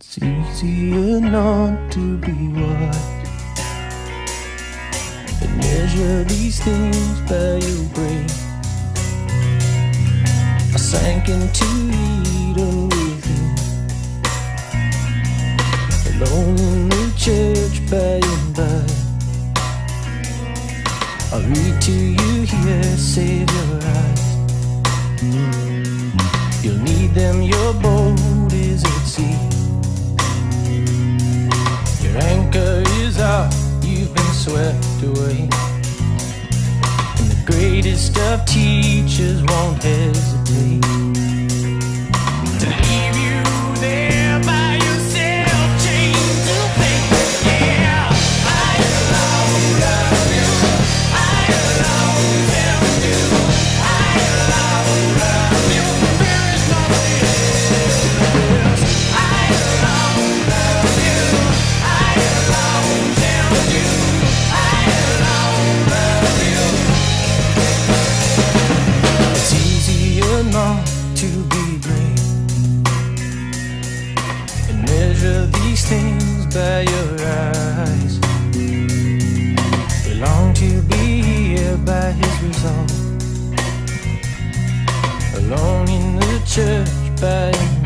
It's easier not to be wise and measure these things by your brain. I sank into Eden with you, alone in the church by and by. I'll read to you here, save your eyes. You'll need them, your boat is at sea. Anchor is out, you've been swept away, and the greatest of teachers won't hesitate to leave you there by yourself, chained to paper. Yeah, I alone love you, I alone have you, I alone love you. There is nothing else. I alone love you, to be brave and measure these things by your eyes. We long to be here by his resolve, alone in the church by himself.